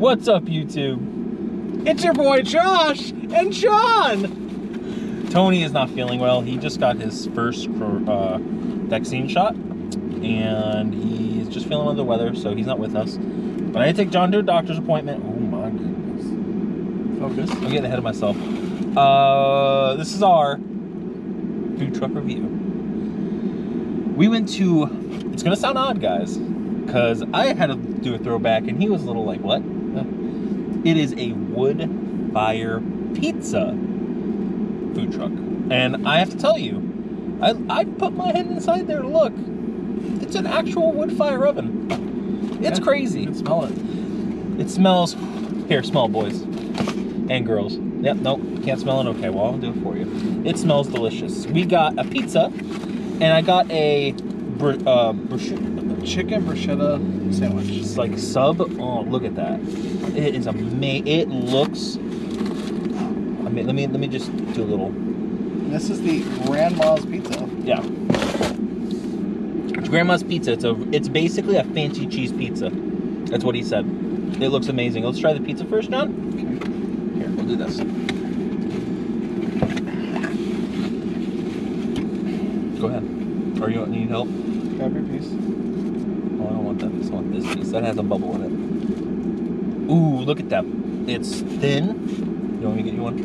What's up, YouTube? It's your boy Josh and Sean! Tony is not feeling well. He just got his first vaccine shot, and he's just feeling under the weather, so he's not with us. But I had to take John to a doctor's appointment. Oh my goodness. Focus. I'm getting ahead of myself. This is our food truck review. We went to, it's gonna sound odd, guys, because I had to do a throwback and he was a little like, what? It is a wood fire pizza food truck. And I have to tell you, I put my head inside there to look. It's an actual wood fire oven. It's crazy. You can smell it. It smells, here, smell, boys and girls. Yep, nope, can't smell it. Okay, well, I'll do it for you. It smells delicious. We got a pizza and I got a chicken bruschetta sandwich. It's like sub. Oh, look at that. It is amazing. It looks, I mean, let me just do a little. This is the grandma's pizza. Yeah. It's grandma's pizza. It's basically a fancy cheese pizza. That's what he said. It looks amazing. Let's try the pizza first, John. Okay. Here, we'll do this. Go ahead. Or you need help? Grab your piece. Oh, I don't want that piece. I want this piece. That has a bubble in it. Ooh, look at that. It's thin. You want me to get you one?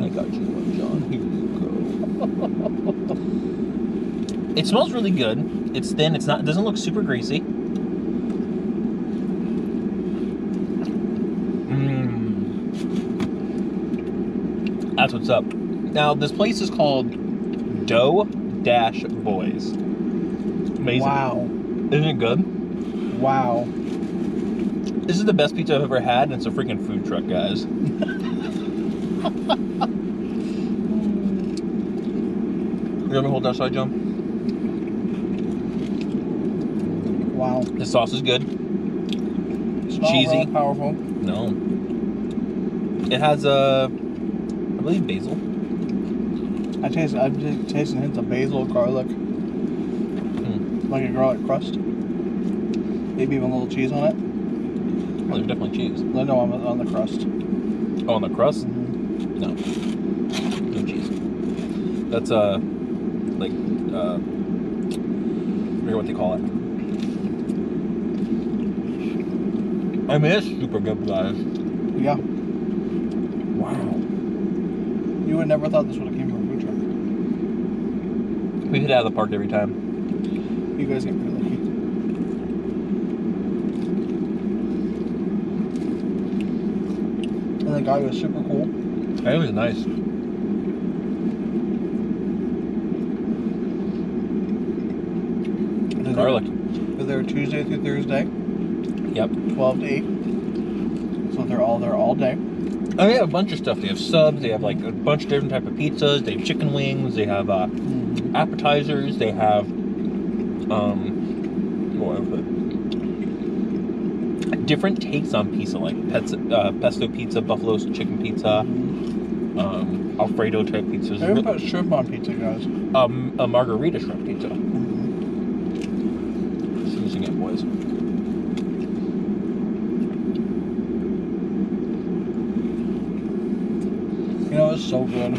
I got you one, John. Here you go. It smells really good. It's thin. It's not. It doesn't look super greasy. Mmm. That's what's up. Now, this place is called Dough-Boyz. Amazing. Wow. Isn't it good? Wow. This is the best pizza I've ever had, and it's a freaking food truck, guys. You want me to hold that side, John? Wow. The sauce is good. It's cheesy. Real powerful. No. It has, I believe, basil. I'm tasting hints of basil, garlic. Like a garlic crust, maybe even a little cheese on it. Oh, there's definitely cheese. No, on the crust. Oh, on the crust? Mm-hmm. No cheese. That's like I forget what they call it. I mean, it's super good, guys. Yeah. Wow. You would never thought this would have came from a food truck. We hit it out of the park every time. You guys get pretty lucky. And the guy was super cool. He was nice. Garlic. Because they were Tuesday through Thursday. Yep. 12 to 8. So they're all day. Oh, they have a bunch of stuff. They have subs. They have like a bunch of different type of pizzas. They have chicken wings. They have appetizers. They have different takes on pizza, like pesto pizza, buffalo chicken pizza, Alfredo type pizzas. They even put shrimp on pizza, guys. A margarita shrimp pizza. Just using it, boys. You know, it's so good.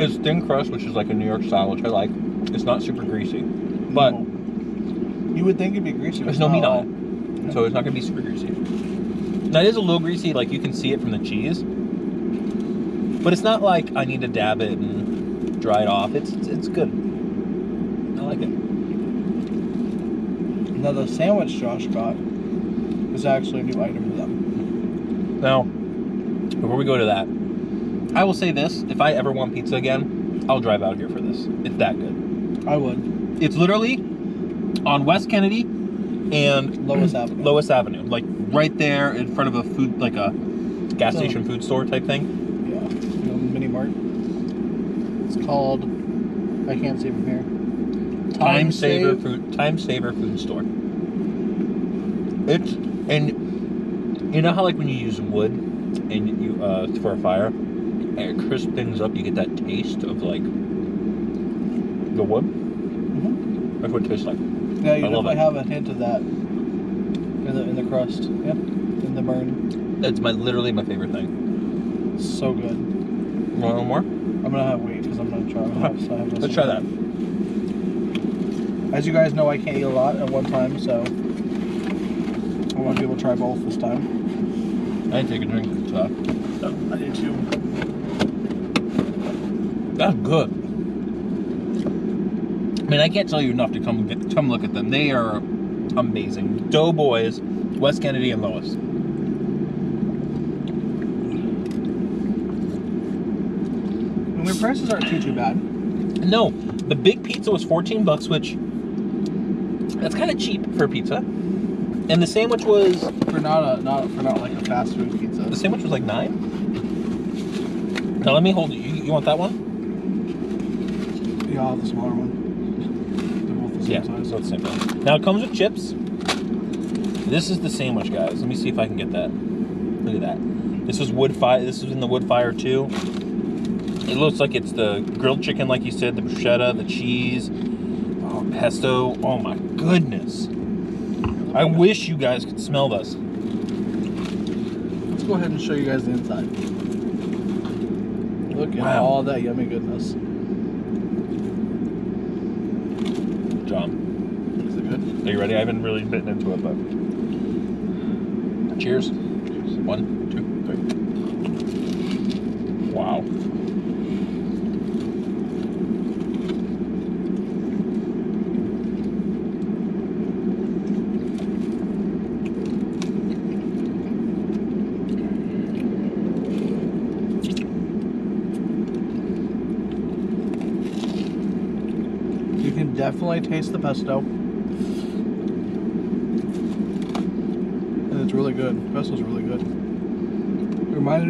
It's thin crust, which is like a New York style, which I like. It's not super greasy, but you would think it'd be greasy. There's no meat on it, so it's not gonna be super greasy. Now it is a little greasy, like you can see it from the cheese, but it's not like I need to dab it and dry it off. It's good. I like it. Now the sandwich Josh got is actually a new item to them. Now, before we go to that, I will say this: if I ever want pizza again, I'll drive out here for this. It's that good. I would. It's literally on West Kennedy and Lois Avenue. Lois Avenue, like right there in front of a food, like a gas station food store type thing. Yeah, you know, mini mart. It's called, I can't see from here. Time Saver Food Store. It's, and you know how like when you use wood and you for a fire and it crisp things up, you get that taste of like the wood. Mm-hmm. That's what it tastes like. Yeah, you definitely have a hint of that. in the crust. Yep. In the burn. That's literally my favorite thing. So good. You want one more? I'm gonna have wheat because I'm gonna try. Let's try that. As you guys know, I can't eat a lot at one time, so I want to be able to try both this time. I didn't take a drink, so I did too. That's good. I mean, I can't tell you enough to come look at them. They are amazing. Dough-Boyz, West Kennedy and Lois. And their prices aren't too bad. No, the big pizza was 14 bucks, which that's kind of cheap for pizza. And the sandwich was for not like a fast food pizza. The sandwich was like 9. Now let me hold it. You want that one? Yeah, I'll have the smaller one. Yeah, so it's simple. Now it comes with chips. This is the sandwich, guys. Let me see if I can get that. Look at that. This is wood fire. This is in the wood fire too. It looks like it's the grilled chicken, like you said, the bruschetta, the cheese, pesto. Oh my goodness! I wish you guys could smell this. Let's go ahead and show you guys the inside. Look at all that yummy goodness. Is it good? Are you ready? I haven't really bitten into it, but cheers. Cheers. 1, 2, 3. Wow. Definitely taste the pesto, and it's really good. The pesto's really good. It reminds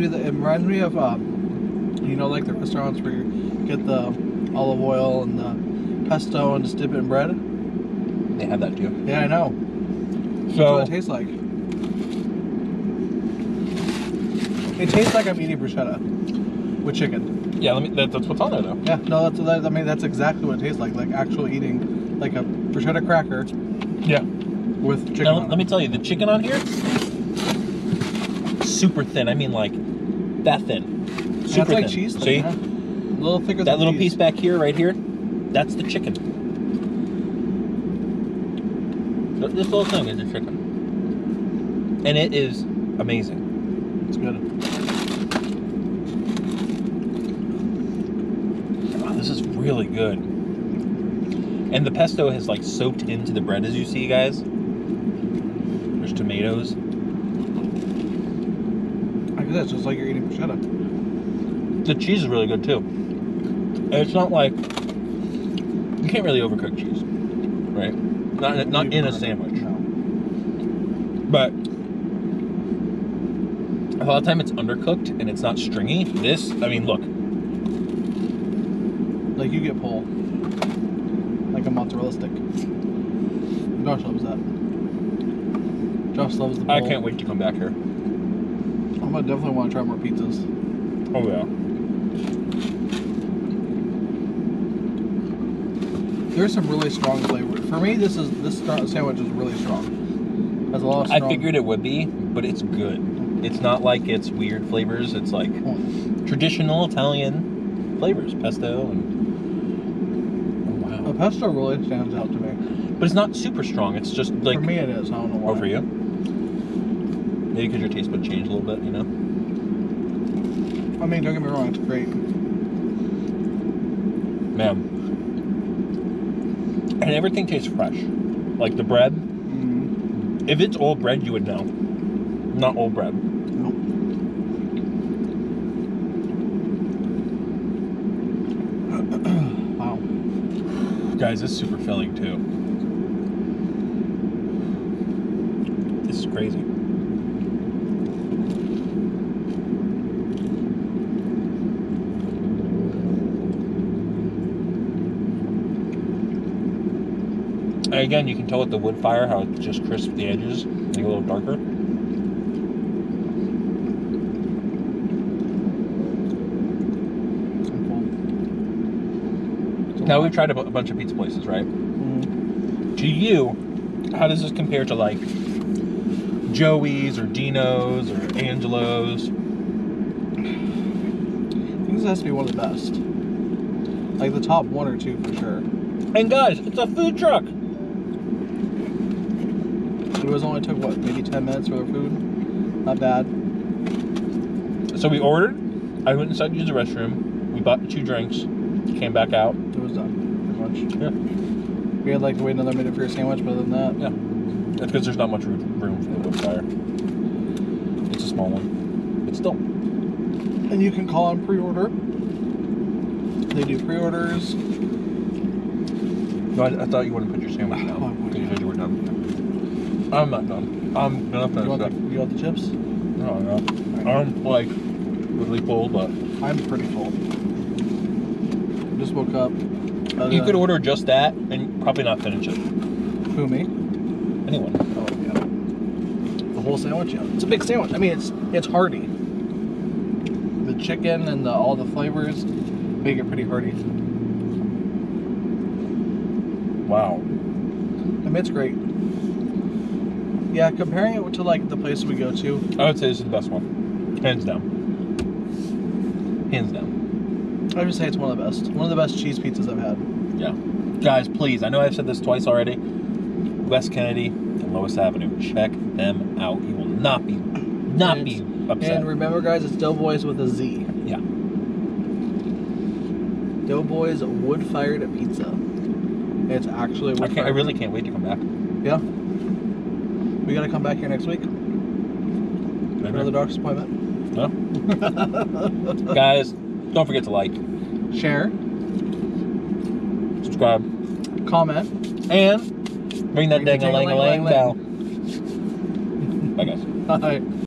me of, you know, like the restaurants where you get the olive oil and the pesto and just dip it in bread. They have that too. Yeah, I know. So that's what it tastes like. It tastes like I'm eating bruschetta with chicken. Yeah, that's what's on there though. Yeah, no, I mean, that's exactly what it tastes like. Like actual eating, like a bruschetta cracker. Yeah. With chicken. Now, let me tell you, the chicken on here, super thin. I mean, like that thin. Super that's like thin. Cheese. Thin, see, yeah. A little thicker. That than little cheese. Piece back here, right here, that's the chicken. This little thing is the chicken, and it is amazing. It's good. This is really good, and the pesto has like soaked into the bread, as you see, guys. There's tomatoes. I guess that's just like you're eating bruschetta. The cheese is really good too. And it's not like you can't really overcook cheese, right? Not in a sandwich. But a lot of time it's undercooked and it's not stringy. This, I mean, look. Like you get pulled, like a mozzarella stick. Josh loves that. Josh loves the bowl. I can't wait to come back here. I'm gonna definitely want to try more pizzas. Oh yeah. There's some really strong flavor. For me, this sandwich is really strong. Has a lot of strong. I figured it would be, but it's good. It's not like it's weird flavors. It's like traditional Italian flavors, pesto and. The pesto really stands out to me. But it's not super strong. It's just like... For me it is. I don't know why. Or for you? Maybe because your taste bud changed a little bit, you know? I mean, don't get me wrong. It's great. Man. And everything tastes fresh. Like the bread. Mm-hmm. If it's old bread, you would know. Not old bread. Guys, this is super filling too. This is crazy. And again, you can tell with the wood fire how it just crisps the edges and get a little darker. Now we've tried a bunch of pizza places, right? Mm-hmm. To you, how does this compare to like Joey's or Dino's or Angelo's. I think this has to be one of the best. Like the top one or two for sure. And guys, it's a food truck. It was only took what, maybe 10 minutes for the food? Not bad. So we ordered. I went inside to use the restroom. We bought 2 drinks. Came back out. It was done, pretty much. Yeah. We had like to wait another minute for your sandwich, but other than that. Yeah. That's because there's not much room for the wood fire. It's a small one. But still. And you can call on pre-order. They do pre-orders. No, I thought you wouldn't put your sandwich down. Because you said you were done. I'm not done. I'm gonna finish that. You want the chips? No, no. Right. I'm like really full, but I'm pretty full. Just woke up. You could order just that and probably not finish it. Who, me? Anyone. Oh yeah. The whole sandwich. Yeah. It's a big sandwich. I mean, it's hearty. The chicken and all the flavors make it pretty hearty. Wow. I mean, it's great. Yeah, comparing it to like the place we go to, I would say this is the best one, hands down. Hands down. I would say it's one of the best. One of the best cheese pizzas I've had. Yeah. Guys, please. I know I've said this twice already. West Kennedy and Lois Avenue. Check them out. You will not be upset. And remember, guys, it's Dough-Boyz with a Z. Yeah. Dough-Boyz wood-fired pizza. It's actually wood-fired. I really can't wait to come back. Yeah. We gotta come back here next week. Maybe. Another doctor's appointment. No. Guys. Don't forget to like, share, subscribe, comment, and ring that dang-a-lang-a-lang bell. Bye, guys. Bye.